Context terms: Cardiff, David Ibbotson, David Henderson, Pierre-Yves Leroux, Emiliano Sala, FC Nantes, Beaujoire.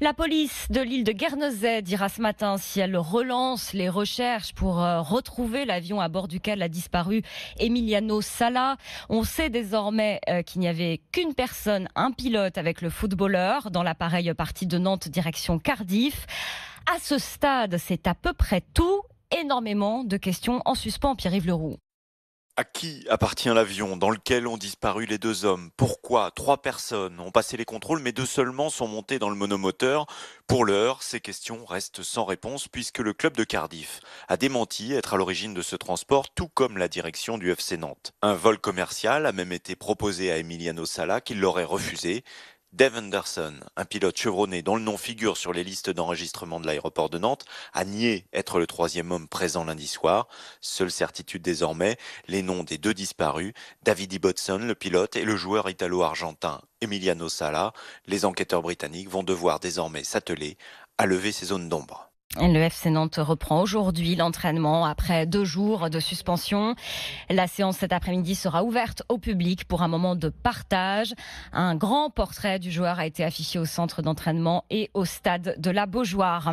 La police de l'île de Guernesey dira ce matin si elle relance les recherches pour retrouver l'avion à bord duquel a disparu Emiliano Sala. On sait désormais qu'il n'y avait qu'une personne, un pilote avec le footballeur dans l'appareil parti de Nantes direction Cardiff. À ce stade, c'est à peu près tout. Énormément de questions en suspens, Pierre-Yves Leroux. À qui appartient l'avion dans lequel ont disparu les deux hommes? Pourquoi 3 personnes ont passé les contrôles, mais 2 seulement sont montées dans le monomoteur? Pour l'heure, ces questions restent sans réponse puisque le club de Cardiff a démenti être à l'origine de ce transport, tout comme la direction du FC Nantes. Un vol commercial a même été proposé à Emiliano Sala, qui l'aurait refusé. David Henderson, un pilote chevronné dont le nom figure sur les listes d'enregistrement de l'aéroport de Nantes, a nié être le 3e homme présent lundi soir. Seule certitude désormais, les noms des 2 disparus, David Ibbotson, le pilote, et le joueur italo-argentin Emiliano Sala. Les enquêteurs britanniques vont devoir désormais s'atteler à lever ces zones d'ombre. Le FC Nantes reprend aujourd'hui l'entraînement après 2 jours de suspension. La séance cet après-midi sera ouverte au public pour un moment de partage. Un grand portrait du joueur a été affiché au centre d'entraînement et au stade de la Beaujoire.